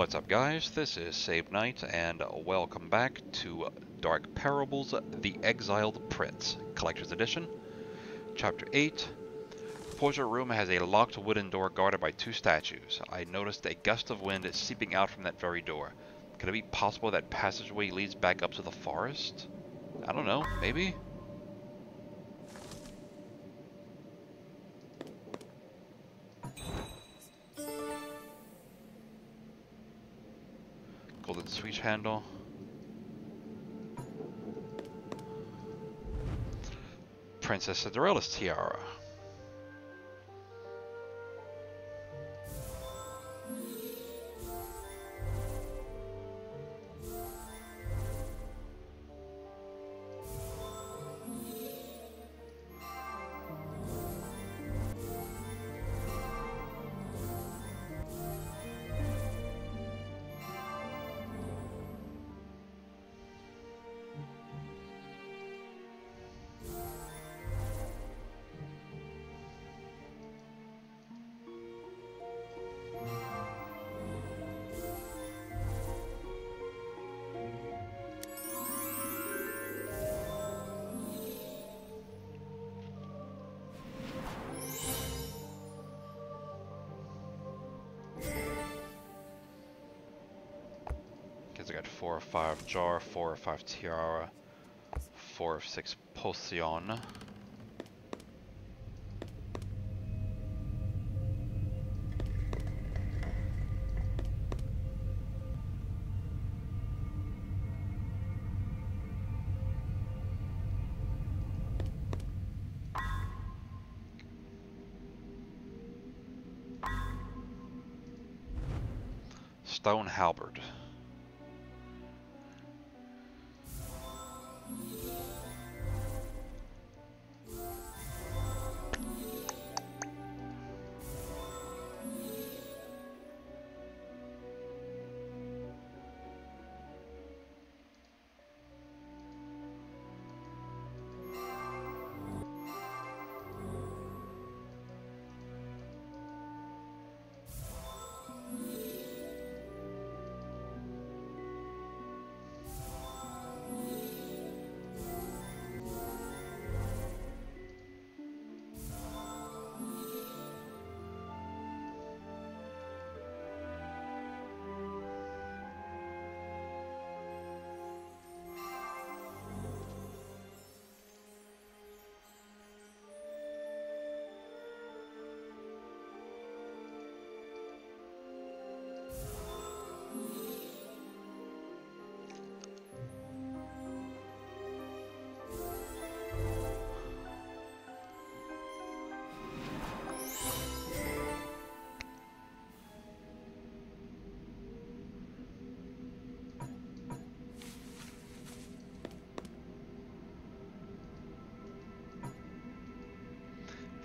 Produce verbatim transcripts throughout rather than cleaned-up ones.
What's up guys, this is Save Knight and welcome back to Dark Parables: The Exiled Prince, Collector's Edition, Chapter eight. The portrait room has a locked wooden door guarded by two statues. I noticed a gust of wind seeping out from that very door. Could it be possible that passageway leads back up to the forest? I don't know, maybe? Golden switch handle. Princess Cinderella's tiara. I got four or five jar, four or five tiara, four or six potion. Stone halberd.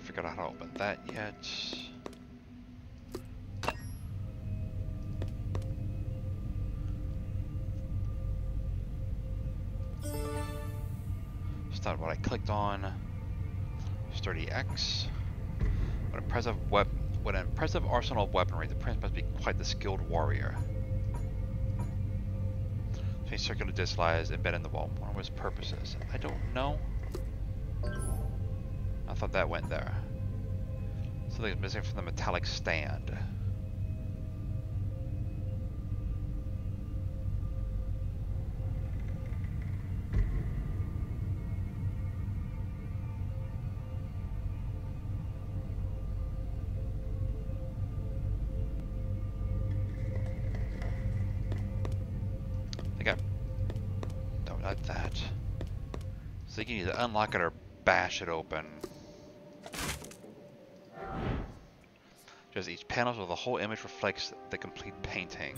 I don't know how to open that yet. It's not what I clicked on. thirty X. What impressive wep what an impressive arsenal of weaponry. The prince must be quite the skilled warrior. Three circular discs lies embedded in the wall. What are his purposes? I don't know. I thought that went there. Something's missing from the metallic stand. I think I... No, not that. So you can either unlock it or bash it open. There's each panel so the whole image reflects the complete painting.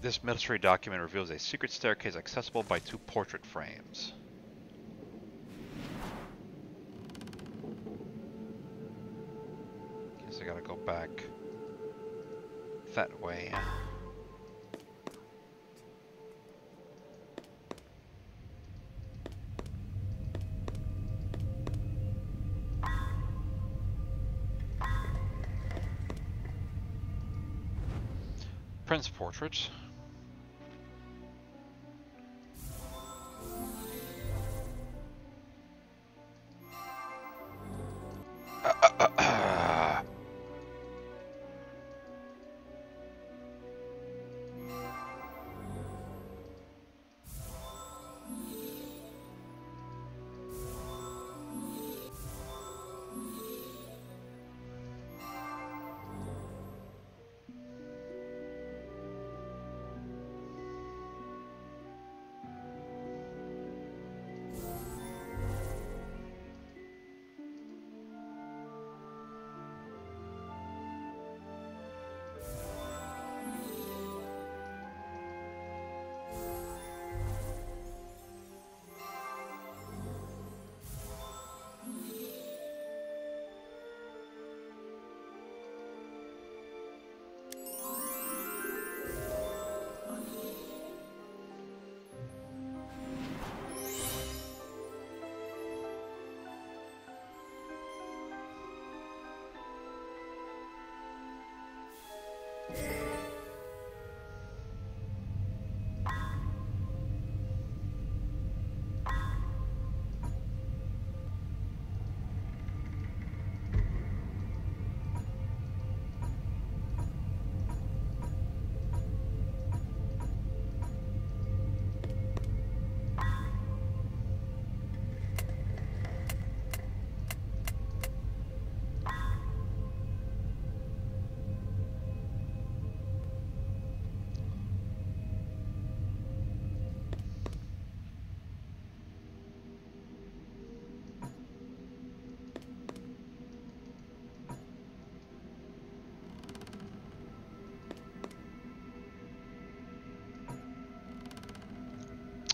This military document reveals a secret staircase accessible by two portrait frames. Guess I gotta go back that way. Prince portrait.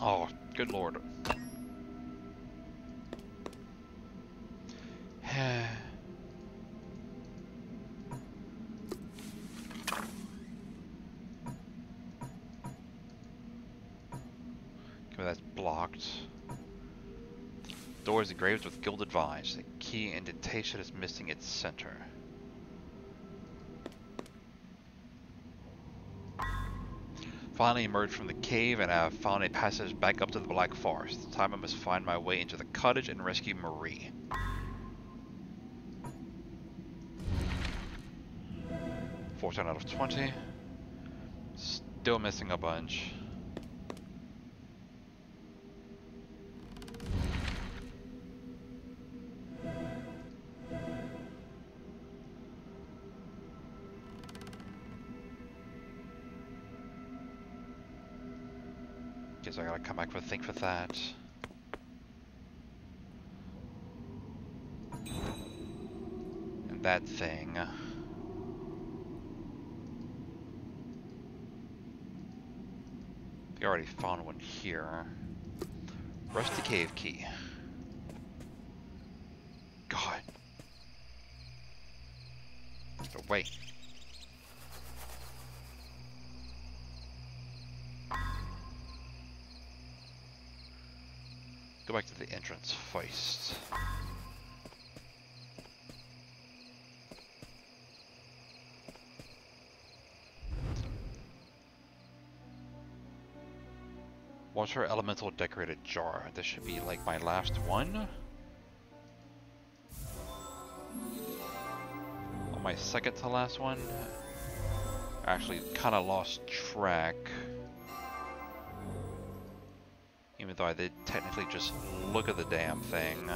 Oh, good lord. Okay, that's blocked. Doors engraved with gilded vines. The key indentation is missing its center. Finally emerged from the cave and have found a passage back up to the Black Forest. This time I must find my way into the cottage and rescue Marie. fourteen out of twenty. Still missing a bunch. So I gotta come back with a think for that. And that thing. We already found one here. Rusty Cave Key. God. So wait. Back to the entrance first. Water elemental decorated jar. This should be like my last one. Or my second to last one. Actually, kind of lost track. Even though I did technically just look at the damn thing.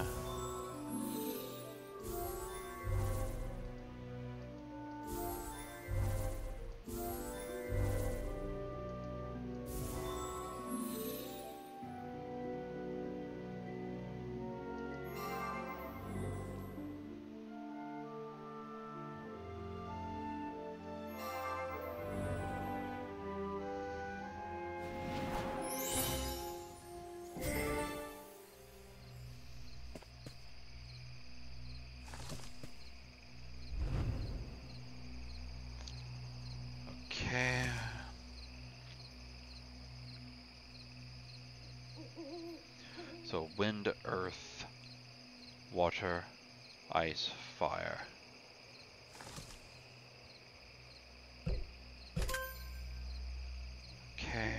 Okay. So wind, earth, water, ice, fire. Okay.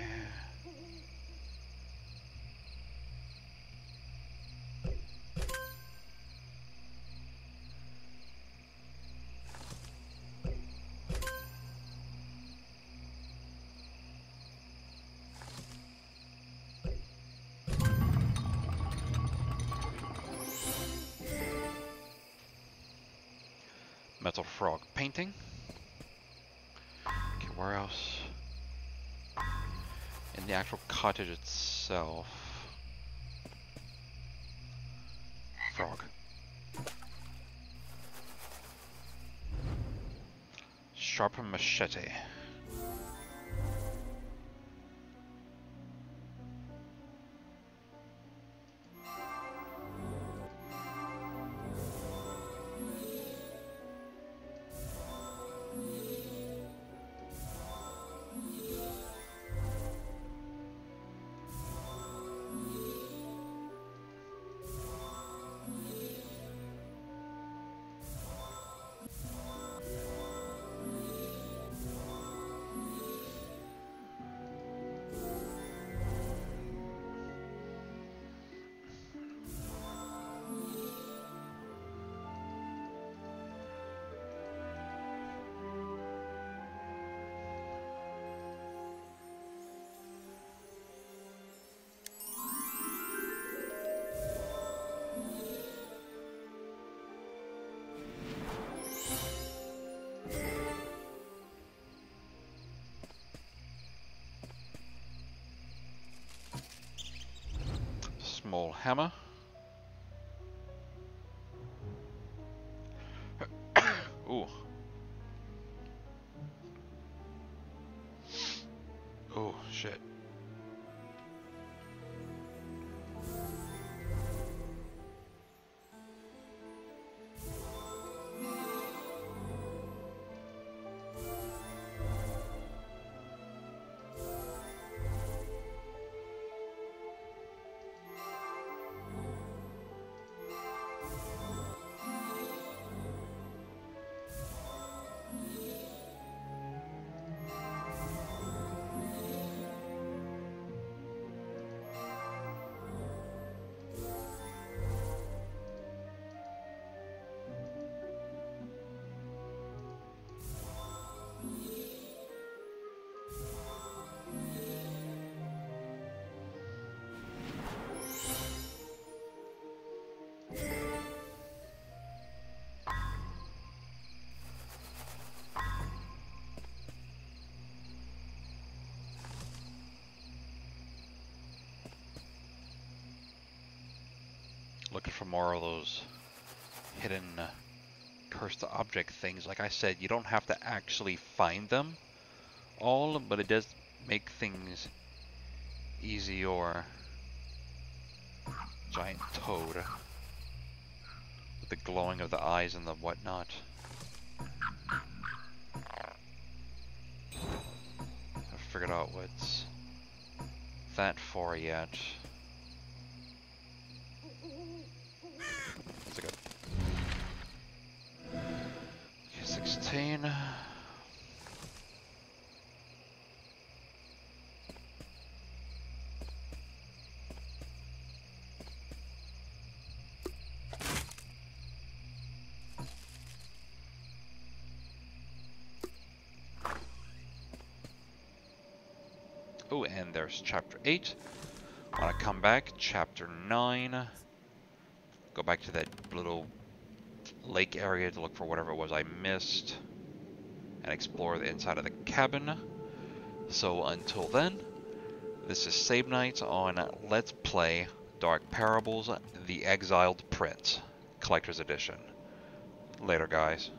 Metal frog painting. Okay, where else? In the actual cottage itself. Frog. Sharpen machete. Small hammer. Ooh. Oh, shit. Looking for more of those hidden uh, cursed object things. Like I said, you don't have to actually find them all, but it does make things easier. Giant toad with the glowing of the eyes and the whatnot. I figured out what's that for yet. sixteen. Oh, and there's chapter eight. Wanna come back? Chapter nine. Go back to that little lake area to look for whatever it was I missed and explore the inside of the cabin. So until then, this is Save Knight on Let's Play Dark Parables: The Exiled Prince, Collector's Edition. Later, guys.